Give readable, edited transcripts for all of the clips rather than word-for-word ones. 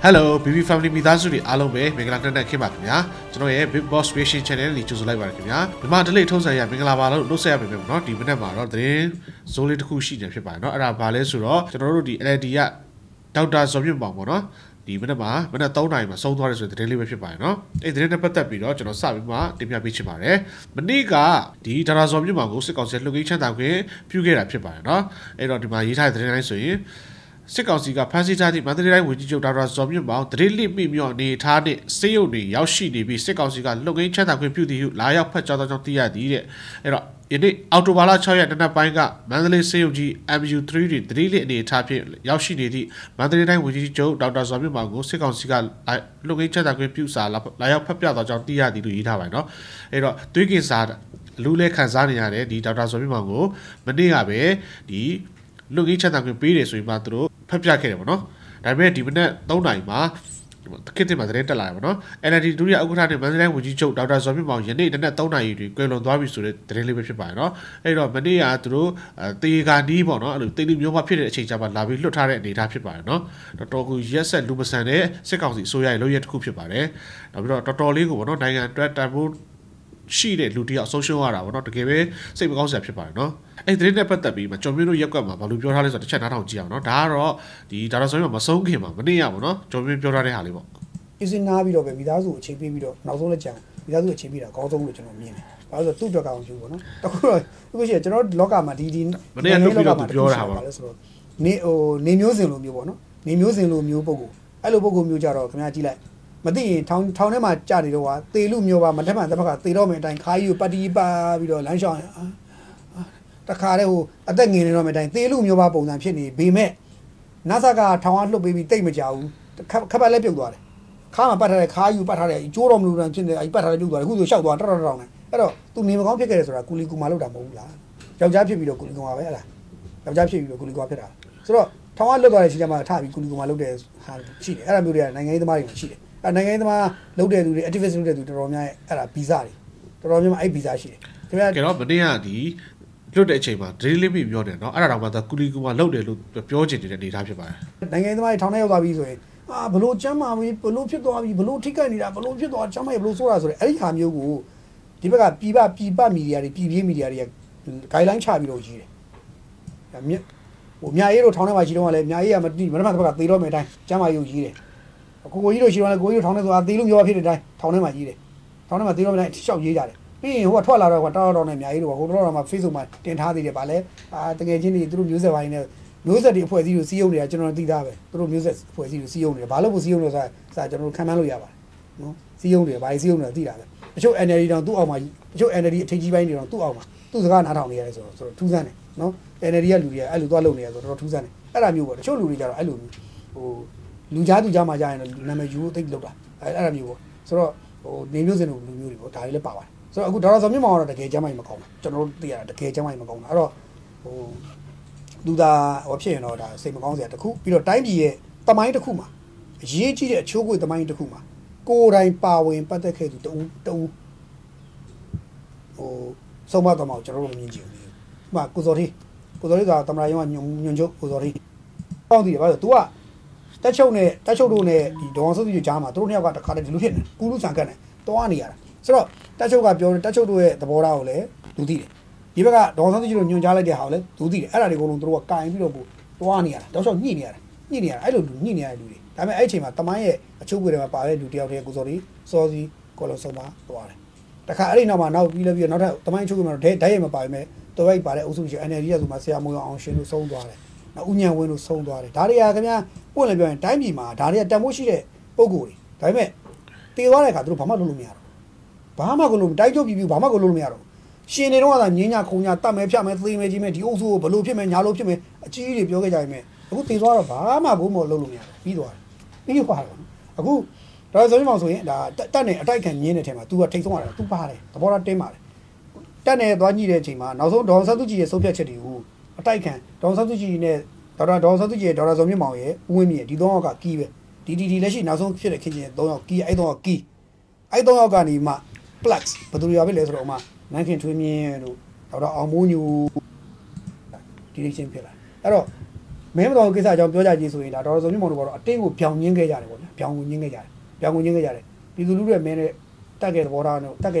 Hello, BB family, Midazuri, Alome, Megalanda Kimakmia, Jonoe, Big Boss Vision Channel, Lichuzula Varkimia, the Mandalay Tosa, Megalavalo, no Sabim, not even a Maro, the Solid Kushi, Nepibano, Arabale Suro, General the Edia, Tauta Zobim Bamona, even a ma, when a Tonai, my sold orders with the daily Nepibano, a dinner Patapino, General Savima, Dimia Bichimare, Maniga, the Tarazobi Mangos, the concert location that way, Puget Pibano, and on the Mahita, the Renaissance. စစ်ကောင်စီကဖမ်းဆီးထားသည့်မန္တလေးတိုင်းဝန်ကြီးချုပ်ဒေါက်တာဇော်မြင့်မောင် Pepjakemono, I made Divina, Donaima, Kitty Madreta Lavano, and I did do your Uguran Madre, which you choked out as a mom, you need another Donai, going on Dovis to the television pino, and on Mania through Tiga Nimono, the Yoma period change about Lavi, Lutar and Nitapi Pino, the Togu, yes, and Lumasane, Second, so I loyal to Kupipare, Totoligo, no, Diana, Dread, she did Lutia, social hour, not to give a same concept pino. ไอ้ตริเนี่ยปะตัดပြီးมาจอมမျိုးတို့ရက်ကွက်မှာဘာလို့ပြောထားလဲဆိုတော့တစ်ချက်နားထောင်ကြည့်အောင်เนาะဒါကတော့ဒီ တခါတည်းဟိုအသက်ငယ်နေတော့မတိုင်းသေလို့မျိုးပါမထက်မှန်တစ်ဖက်ကသေတော့မတိုင်းခါယူပတ်ထားတယ်ခါယူပတ်ထားတယ်အကျိုးတော်မလို့တန်းချင်းတယ်အဲ့ပတ်ထားတယ်ပြုတ်သွားတယ်ခါမှပတ်ထားတယ်ခါယူပတ်ထားတယ်အကျိုးတော်မလို့တန်းချင်းတယ်အဲ့ပတ်ထားတယ်ပြုတ်သွားတယ်ခုဆိုရှောက်သွားတော်တော်တောင်းတယ်အဲ့တော့သူနေမကောင်းဖြစ်ခဲ့တယ်ဆိုတာကုလီကူမာလောက်တာမဟုတ်ဘူးလားယောက်ျားဖြစ်ပြီးတော့ကုလီကူမာပဲဟဲ့လားယောက်ျားဖြစ်ပြီးတော့ကုလီကူကဖြစ်တာဆိုတော့ထောင်ကလွတ်သွားတယ်အချိန်မှာ daily ပြောနေတာเนาะအဲ့ဒါတော့မှသာကုလီကူမာလောက်တယ်လို့ပြောချင်တယ်နေတာဖြစ်ပါတယ်နိုင်ငံသားတိုင်းထောင်ထဲရောက်သွားပြီးဆိုရင်ဘလို့ကျမ်းမာပြီဘလို့ဖြစ်သွားပြီဘလို့ထိခိုက်နေတာဘလို့ဆိုးတာဆိုတော့အဲ့ဒီဟာမျိုးကိုဒီဘက်ကပြည်ပပြည်ပမိဒီယာတွေပြည်ပြင်းမိဒီယာတွေဂိုင်းလိုင်းချပြီးတော့ကြီးတယ်မြတ်ဟိုအများကြီးတော့ထောင်ထဲမှာရှိတော့လဲအများကြီးကမတိမနှက်မှာတပတ်ကသေတော့မယ်အတိုင်းကျမ်းမာရုပ်ကြီးတယ်အခုကိုကြီးတို့ရှိသွားလဲကိုကြီးတို့ထောင်ထဲသွားသေလို့မျိုးဖြစ်နေတိုင်းထောင်ထဲမှာကြီးတယ်ထောင်ထဲမှာသေလို့မနိုင်ရှောက်ရေးကြတယ်ပြီးရင်ဟိုကထွက်လာတော့ကွာတော်တော်နဲ့အများကြီးတို့ကွာဟိုတော်တော်မှာ Facebook မှာတင်ထားသေးတယ်ဗာလဲတကယ်ချင်းတွေသူတို့မျိုးဆက်ပိုင်းနဲ့ လူသားဟောဖြစ်နေတော့ဒါစိတ်မကောင်းစရာတစ်ခုပြီးတော့တိုင်းပြည်ရဲ့တမိုင်းတစ်ခုမှာအရေးကြီးတဲ့အချိုးကိုယ်တမိုင်းတစ်ခုမှာကိုယ်တိုင်ပါဝင်ပတ်သက်ခဲ့သူတူတူဟိုဆုံးမတော်မှာကျွန်တော်တို့မြင်ကြည့်ဘူးဒီမှာကိုစောထိကိုစောလေးကတမရရောညွန်ညွန်ချုပ်ကိုစောထိတောင်းတည်ရပါတော့ ဒီဘက်ကဒေါ်ဆောင်စုကြီးတို့ညွန်ကြားလိုက်တဲ့ဟာကိုလည်းသူသိတယ်အဲ့ဒါတွေကိုလုံးသူတို့ကကင်ပြီးတော့ပွားနေရတာတော့ညှိနေရတယ်ညှိနေရတယ်အဲ့လိုညှိနေရတယ်လူတွေဒါပေမဲ့အဲ့ချိန်မှာတမိုင်းရဲ့အချုပ်ကိုယ်တွေမှာပါတဲ့လူတယောက်တည်းကိုစောစီကိုလုံးဆုံးပါသွားတယ်တခါအဲ့ဒီနောက်မှာနောက်ပြီးလည်းပြီးတော့နောက်ထပ်တမိုင်းချုပ်ကမှတော့ဒဲ့ရိုက်မပါပဲမဲ့တဝိုက်ပါတဲ့အုပ်စုကြီး NLD ကဆိုမှဆရာမွေးအောင်ရှင်လို့ဆုံးသွားတယ်နောက်ဥညာဝင်းလို့ဆုံးသွားတယ်ဒါတွေကခင်ဗျာပွင့်လည်းပြောရင်တိုင်းပြည်မှာဒါတွေကတန်ဖိုးရှိတဲ့ပုံကိုယ်တွေဒါပေမဲ့တေသွားတဲ့အခါသူတို့ဘာမှလုပ်လို့မရတော့ဘာမှကိုလုံးတိုင်းချုပ်ပြီးဘူးဘာမှကိုလုံးမရတော့ ရှင်နေတော့ကညညာခုညာတတ်မဲ့ဖြတ်မဲ့သိမဲ့ဒီအုပ်စုကိုဘလို့ဖြစ်မဲ့ညာလို့ဖြစ်မဲ့အကြီးကြီးတွေပြောခဲ့ကြရင်မဲ့အခုတေသွားတော့ဘာမှကိုမလုပ်လို့မရဘူးပြီးသွားတယ်ပြီးရင်ဟွာတော့အခုဒါဆိုရင်မှဆိုရင်ဒါတက်နဲ့အတိုက်ခံညင်းတဲ့ထဲမှာ तू ကထိတ်ဆုံးရတာ तू ပါတယ်သဘောထားတင်းပါတယ်တက်နဲ့သွားညှိတဲ့အချိန်မှာနောက်ဆုံးဒေါ်ဆန်းစုကြည်ရဲ့ဆုံးဖြတ်ချက်တွေကိုအတိုက်ခံဒေါ်ဆန်းစုကြည်နဲ့ဒေါ်လာဒေါ်ဆန်းစုကြည်ဒေါ်လာဇော်မြင့်မောင်ရဲ့ဦးဝင်းမြင့်ဒီ တော့ကကြီးပဲဒီလေးရှင်းဖြစ်လာအဲ့တော့没不到给啥叫表家技术一啦，到了说你忙着不咯？对我表人给家的，表我人给家的，表我人给家的，比如路上没人，大概多大呢？大概。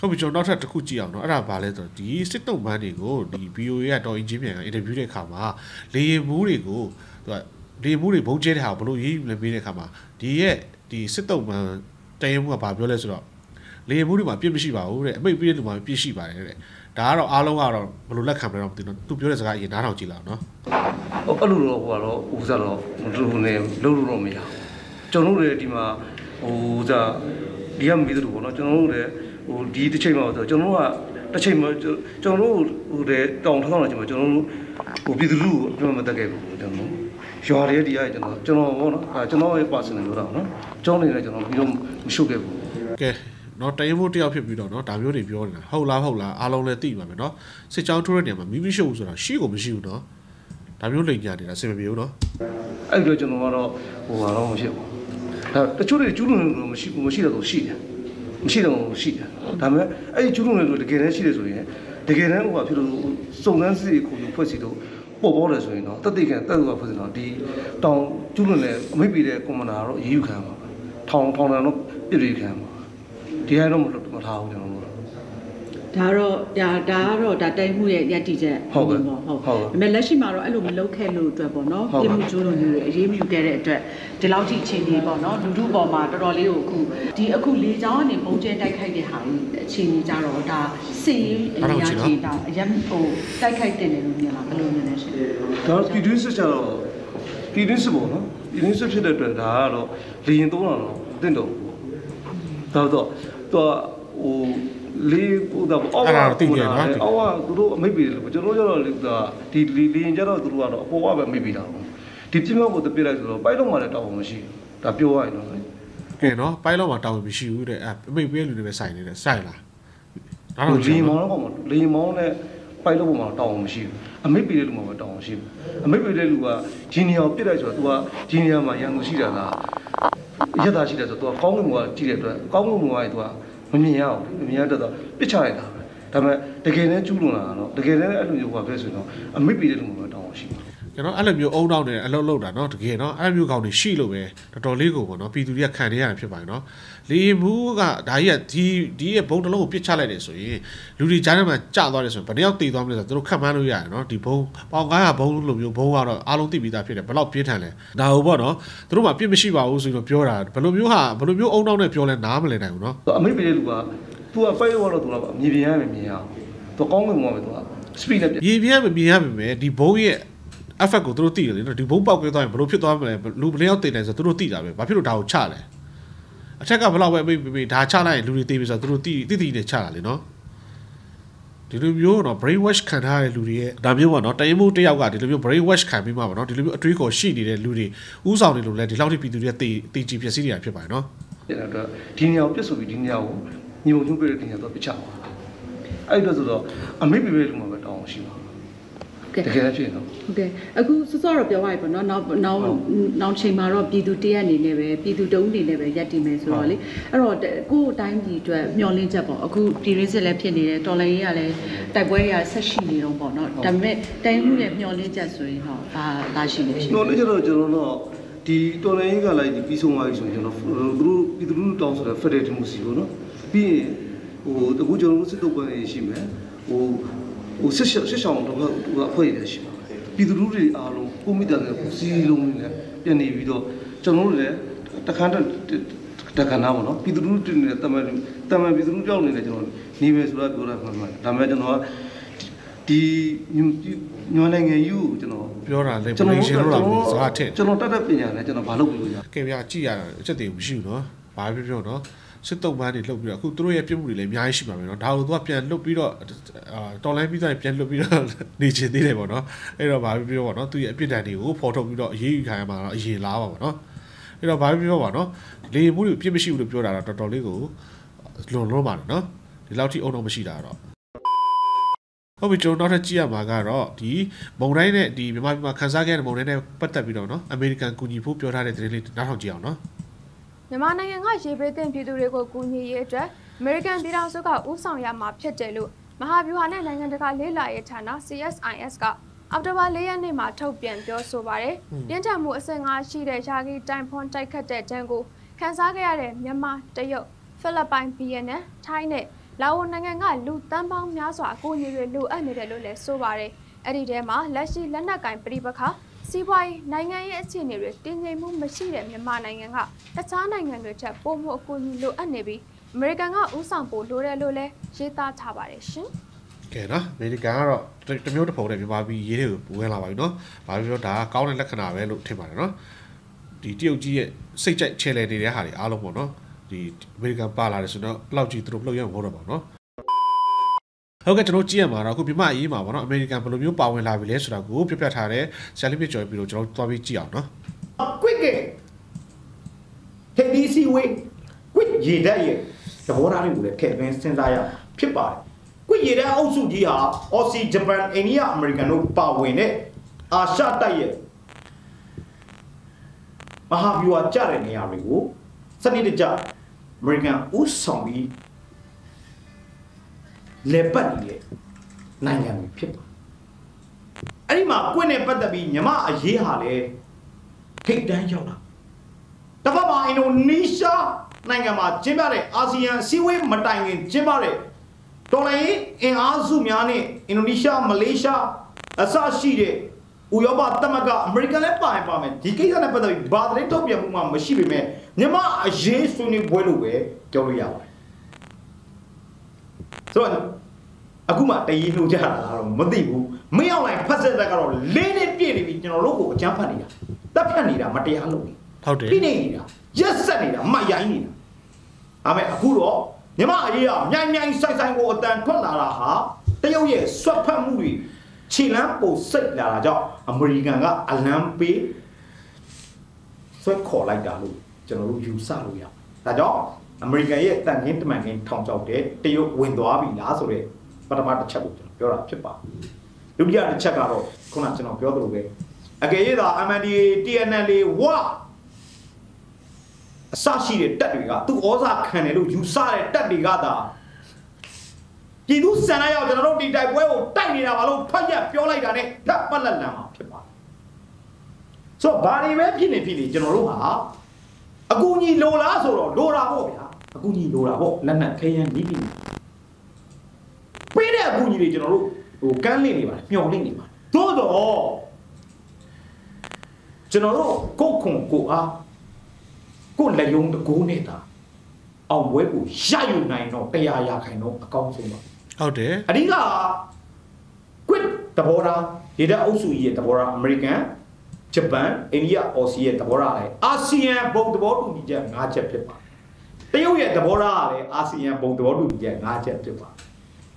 เขาไป จน นอกจากคู่จีเอาเนาะอะไรบาเลยตัวดีบิวเอก็โดนอินจิเนียร์ไงอินเตอร์บิวได้ข่าวมาลีบูริกูตัวลีบูริผมเจอได้ข่าวปลุกยิ่งเลยบินได้ข่าวมาดีเอดีสิทธิ์ต้องมาใจมุกบาเปลือยเลยสุดหรอลีบูริมาเปลี่ยนไม่ใช่บ่าวเลยไม่เปลี่ยนหรือมาเปลี่ยนสิบ่าวเลยแต่เราอารมณ์เราบลุลักษณ์ทำอะไรเราติดนั่นตุบเยอะเลยสักอย่างน่าเราจีแล้วเนาะโอ้ก็รู้แล้วว่าเราอุตส่าห์เรามันรู้เนี่ยเรารู้เราไม่ยากจนรู้เลยดีที่ใช่มาแต่ မရှိ တော့ ရှိတယ်ဟုတ်ပြီဟုတ်ဟုတ်အမေလက်ရှိမှာတော့အဲ့လိုမလုပ်ခဲ့လို့အတွက်ပေါ့နော်ဒီမှုကျိုးလို့မျိုးတွေအရေးမျိုးခဲ့တဲ့အတွက်ဒီလောက်ထိအချိန်ကြီးပေါ့နော်ဒီမှုကျိုးလို့မျိုးတွေအရေးမျိုးခဲ့တဲ့အတွက်ဒီလောက်ထိအချိန်နေတာတော့ဒါစေအရာကြီးတာအရန်ဟိုတိုက်ခိုက်တင်တယ်လို့မြင်လားဘယ်လိုမြင်လဲရှင်ဒါပြည်သူစစ်ကြောတော့ပြည်သူစစ်ပေါ့နော်ပြည်သူစစ်ဖြစ်တဲ့အတွက်ဒါတော့လေရင်တော့တော့တော်တော့ဟို လေကူတာပေါ့အဲ့ဒါတော့တင်တယ်နော်တင်တော့တော်တော့ဟိုလေကူတာပေါ့အော်ကတော့အမိတ်ပြည်လို့ကျွန်တော်တို့ကတော့အပေါ်ကပဲမိတ်ပြည်တာပေါ့ဒီပြင်းမကိုတပြလိုက်ဆိုတော့ဘိုက်တော့မှလည်းတောင်းအောင်မရှိဘူးဒါပြောရရင်တော့လေကဲနော်ဘိုက်တော့မှတောင်းမရှိဘူးအမိတ်ပြည်လို့မဟုတ်တောင်းအောင်ရှိဘူးအမိတ်ပြည်လို့ကဂျီနီယာပြလိုက်ဆိုတော့သူကဂျီနီယာမှာရန်ကုန်ရှိတာလားရတာရှိတယ်ဆိုတော့သူကကောင်းကင်ကကြည့်တယ်အတွက်ကောင်းကင်ကကသူကမမြင်ရဘူး မြင်ရတော့ပြစ်ချလိုက်တာဒါပေမဲ့တကယ်တမ်းကျူးလွန်လာတာတော့တကယ်တော့အဲ့လိုမျိုးအုံနောက်နဲ့အလုပ်လုပ်တာတော့တကယ်တော့အဲ့လိုမျိုးကောင်းနေရှိလို့ပဲတော်တော်လေးကိုပေါ့နော်ပြည်သူတွေကခံနေရတယ်ဖြစ်ပါတယ်နော်လေဘူးကဒါကြီးကဒီအဘုံတစ်လုံးကိုပြစ်ချလိုက်လိုက်တယ်ဆိုရင်လူတွေကြားထဲမှာကြာသွားတယ်ဆိုရင်ဗာတယောက်တည်သွားမလဲဆိုတော့သူတို့ခံမှန်းလို့ရတယ်နော်ဒီဘုံပေါင်ကားကဘုံလိုမျိုးဘုံကတော့အားလုံးသိပြီးသားဖြစ်တယ်ဘယ်လောက်ပြင်းထန်လဲဒါဟုတ်ပေါ့နော်သူတို့မှပြစ်မရှိပါဘူးဆိုရင်တော့ပြောတာဘယ်လိုမျိုးဟာဘယ်လိုမျိုးအုံနောက်နဲ့ပြောလဲနားမလည်နိုင်ဘူးနော် တော့အမိတ်ပြည်လို့ကသူကပိုက်ဝါတော့သူကမြည်ပြန်ရမြည်ရမြည်ရမြည်မယ်ဒီဘုံရဲ့အဖက်ကိုသူတို့သိတယ်လေနော်ဒီဘုံပေါက်ကွဲသွားရင်ဘလို့ဖြစ်သွားမလဲလူမလျောက်သိနေဆိုသူတို့သိတာပဲဘာဖြစ်လို့ဒါကိုချလဲအထက်ကဘယ်လောက်ပဲအမိတ်ပြည်ဒါချလိုက်ရင်လူတွေသိပြီဆိုသူတို့သိသိသိနေချလာလေနော်ဒီလိုမျိုးတော့ brain wash ခံထားတဲ့လူတွေရဲ့ဒါမျိုးပေါ့နော်တိုင်းမှုတယောက်ကဒီလိုမျိုး brain wash ခံပြီးမှပေါ့နော်ဒီလိုမျိုးအတွေးခေါ်ရှိနေတဲ့လူတွေဦးဆောင်နေလို့လဲဒီလောက်ထိပြည်သူတွေကသိကြည်ပြည့်စည်နေတာဖြစ်ပါတယ်နော် အဲ့ဒါဆိုတော့အမိတ်ပြည်လို့မှာပဲတောင်းရှိပါဟုတ်ကဲ့တကယ်ဖြစ်နော်ဟုတ်ကဲ့အခုစောစောတော့ပြောရပြီပေါ့နော်နောက်ချိန်မှာတော့ပြည်သူတရက်အနေနဲ့ပဲပြည်သူတုံးအနေနဲ့ပဲရက်တည်မယ်ဆိုတော့လေအဲ့တော့ကိုယ်တိုင်းပြည်အတွက်မျောလင်းချက်ပေါ့အခုဒီရင်းစစ်လည်းဖြစ်နေတယ်တော်လိုင်းရလည်းတိုက်ပွဲရဆက်ရှိနေတော့ပေါ့နော်ဒါပေမဲ့တိုင်းမှုရဲ့မျောလင်းချက်ဆိုရင်တော့ပါလာရှိနေရှိတယ်ကျွန်တော်တို့ကျတော့တော့ဒီတော်လိုင်းကြီးကလည်းဒီပြီးဆုံးသွားပြီဆိုရင်တော့လူလူပြည်သူလူတောင်းဆိုတဲ့ Federal Democracy တို့ကနေရှိမယ်ဟိုစစ်ရှောက်ရှောက်တော့ဘာလို့ရရှိမှာပြည်သူလူတွေအားလုံးကိုမိသားစုကိုစီးလုံးနေတယ်ပြန်နေပြီးတော့ကျွန်တော်တို့လည်းတခါတခါနားပေါ့နော်ပြည်သူလူတွေနဲ့တမန်ပြည်သူလူကြောင့်နေတယ်ကျွန်တော်နေမယ်ဆိုတာပြောတာမှန်မှန်ဒါပေမဲ့ကျွန်တော်ဒီညွှန်နိုင်ငံရေးကိုကျွန်တော်ပြောတာလေကျွန်တော်တို့ကျွန်တော်တို့ဘာလုပ်လို့ရခဲ့ပြကြည်ရချက်တွေမရှိဘူးနော် ဘာဖြစ်ပြောနော်စစ်တုံးမှန်းနေလှုပ်ပြီးတော့အခုသူတို့ရဲ့ပြမှုတွေလည်းအများကြီးရှိပါမယ်နော်ဒါတို့တော့ပြန်လှုပ်ပြီးတော့တော်လိုင်းပြီးတော့ပြန်လှုပ်ပြီးတော့နေချင်သေးတယ်ပေါ့နော်အဲ့တော့ဘာဖြစ်ပြောပေါ့နော်သူရဲ့အပြစ်ဒဏ်တွေကိုဖော်ထုတ်ပြီးတော့အရေးယူခံရမှာတော့အရင်လားပါပေါ့နော်你老爸比我话喏，你母女比没媳妇的比我大了，到那个老嘛喏，你老弟我那么些大了。 我们做那些鸡啊、马啊，咯，第某人呢，第妈妈看啥个？某人呢，不得比了，喏。American 姑娘不漂亮的，这里哪行讲呢？那么那个我这边等比多那个姑娘也着 ，American 比方说个五上也买不着了，马比话呢，那个这个累了也差呢 ，CSIS 个，阿不话累呀，你马头变表说话嘞，人家没生伢子的，啥个赚房赚车赚钱个，看啥个呀嘞？妈妈只有菲律宾边呢，泰呢。 老那个我路单帮苗耍过年的路，俺们的路来说话嘞。哎，对嘛，那是人家干不离不开。是话那个也是你的，今年我们是人嘛那个哈，那啥那个的吃泡馍过年路俺那边，每个我五三包路来路来，谁打茶吧嘞是？对啦，每个啊，这没有的跑嘞，没把比野的不会拉吧？喏，把比打高那那看哪位路听嘛嘞喏？第第二季谁在车来的嘞哈哩？阿龙么喏？ The American Palace, no, lousy through Loyan Horrible, no? Okay, to no GMR, could be my Ima, one American Palumio Power Lavillas, a group of Patare, Salimito, Piro, Toby Giano. Quick! Take easy way. Quick, ye day. The whole army would have kept Vincent Dyer, Pippa. Quick, ye day also, dear, or see Japan, any American power in it. A shot day. Mahab, you are charity, are you? สนิทจัด American อุตส่าห์มี เลบันนี่ นายงานมีพิบ อันนี้มาคุยในปัตตานี ยามอาเยหาเลย เทคแดนยอดละ แต่ว่ามา อินโดนีเซีย นายงานมาเจ็บอะไร อาเซียน ซีเว่ยมาต่างกัน เจ็บอะไร ตอนนี้ เอ็งอาซูเมียนี่ อินโดนีเซีย มาเลเซีย อาซาชิเด อุยบาตตะมะกะ American และป่ายป่ะมั้ย ดีเกษาในปัตตานี บาดเรตตบอย่างมาไม่ใช่ไปมั้ย Nyama aje suni bueluwe jauhiyawa. So, aku mah tayi nujar kalau mati bu, melayu lain pasal tak kalau lene pieri bicara loko jampa ni lah, tapi ni lah mati halu ni, pini ni lah, jasa ni lah, maya ini lah. Ame aku lo, nyama aje lah, nyang sang sang ko dan kon lala ha, tayu ye suapan muri, cilam posik lala jauh, Amerika ngah alam pi, so ko lain dalu. ကျွန်တော်တို့ယူဆလို့ရတာဒါကြောင့်အမေရိကန်ရဲ့တန်ခင်းတမန်ခင်းထောင်ချောက်တဲ့တရုတ်ဝင်သွားပြီလားဆိုတော့ပထမတစ်ချက်ကိုကျွန်တော်ပြောတာဖြစ်ပါတယ်ဒုတိယတစ်ချက်ကတော့ခုနကျွန်တော်ပြောသလိုပဲအကယ်၍သာ အကူကြီးလိုလားဆိုတော့ဒေါ်လာဖို့ဗျာအကူကြီးလိုလားပေါ့လက်နက်ခဲယမ်းနီးပြီနေပေးတဲ့ Japan, India, Australia, Tabora, ASEAN, both the world to be young, not yet. They are the Borale, ASEAN, both the world to be young, not yet.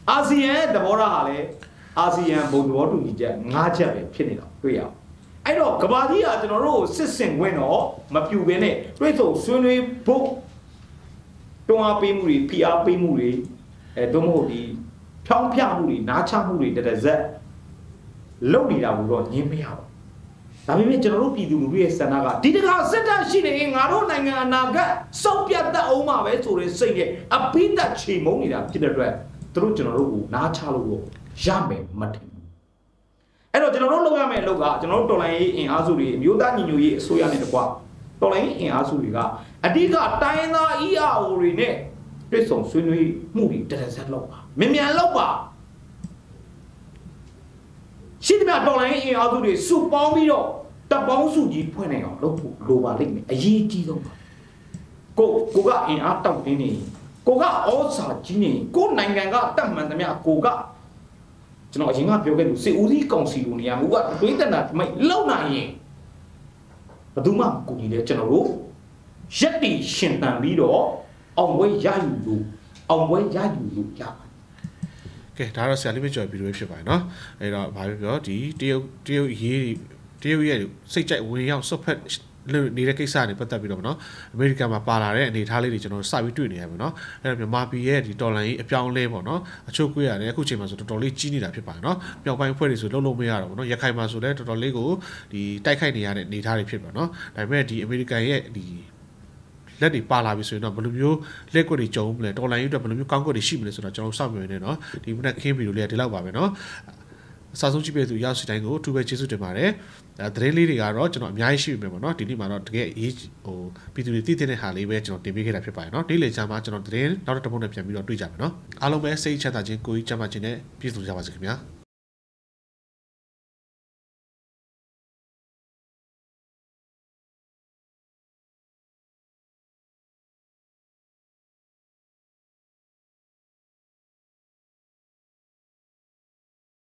ASEAN, the Borale, ASEAN, both the world to be young, not yet. I know Kabadia, the road, sissing winner, Mapu Bene, Rito, Sunni, Pope, Domapi Muri, PRP Muri, Domodi, Pampian Muri, Nacha Muri, that is that. Lonely, I will not name me out. ဒါပေမဲ့ကျွန်တော်တို့ပြည်သူလူတွေရဲ့ဆန္ဒကဒီတခါစစ်တပ်ရှိနေရင်ငါတို့နိုင်ငံအနာဂတ်ဆုံးဖြတ်တတ်အောင်မှာပဲဆိုတဲ့စိတ်နဲ့အပိဓာတ်ချေမုန်းနေတာဖြစ်တဲ့အတွက်တို့ကျွန်တော်တို့ကိုနားချလို့ရမယ်မထင်အဲ့တော့ကျွန်တော်တို့လုပ်ရမယ်လို့ကကျွန်တော်တို့တော်လိုင်းရေးအင်အားစုတွေမြို့သားညီညွတ်ရေးအစိုးရနဲ့တကွာတော်လိုင်းရေးအင်အားစုတွေကအဓိကတိုင်းသားအရာအဝတွေနဲ့တွေ့ဆုံဆွေးနွေးမှုတွေတရဆက်လောက်ပါ မြန်မာလောက်ပါရှစ်တမတော်လိုင်းအင်အားစုတွေစုပေါင်းပြီးတော့တပေါင်းစုကြီးဖွင့်နေအောင်လုပ်ဖို့လိုပါလိမ့်မယ်အရေးကြီးဆုံးပါကိုကင်အားတောက်တင်းနေကိုကအဩစာကြီးနေကိုနိုင်ငံကတတ်မှန်သမျှကိုကကျွန်တော်အရင်ကပြောခဲ့လို့စေဦးစီးကောင်စီလိုနေရာကိုကတွင်းတနာမိလောက်နိုင်ရင်ဘယ်သူမှကိုကြီးလဲကျွန်တော်တို့ရက်တိရှင်တန်ပြီးတော့အောင်ပွဲရယူလို့အောင်ပွဲရယူလို့ရပါ ဒါတော့ဆရာလေးမကျော်ပြီးလို့ဖြစ်ပါတယ်နော်အဲ့တော့ဘာပြောဒီတရုတ်ရဲ့စိတ်ကြိုက်ဝင်ရောက်ဆွတ်ဖက် Nira Kisa and Patabino, America Mapala, and Italian, Savitu, no, and Mapi, the Dollar, a Pion Lemo, no, a Chokuya, and Yakuchimas, to Dolly Ginida Pipano, Pion Paris, Lolo Miaro, no, Yakaimasu, to Lego, the Taikania, and the Italian Pipano, I met the America, the Lady Palavis, no, Bolivio, Lego, the Jom, let all I do, Congo, the Shimless, and a Jom Samuel, no, the Muna came to Lilava, no. สะสมชีวิตอยู่ยาวสุดท้ายก็ทุกเวทีสุดเดิมเลยแต่เรื่องนี้ก็จะไม่ใช่แบบนั้นที่นี่มาเราเด็กอีโอพิธีที่เทนฮาริเวจเราเด็กไม่เคยได้พิพากษาเนาะที่เลยจะมาจะเราเรียนเราต้องมุ่งไปพิจารณาดูจับเนาะอารมณ์แบบเสียชาติจริงคุยจะมาจีเน่พิสูจน์จะมาสักเพียง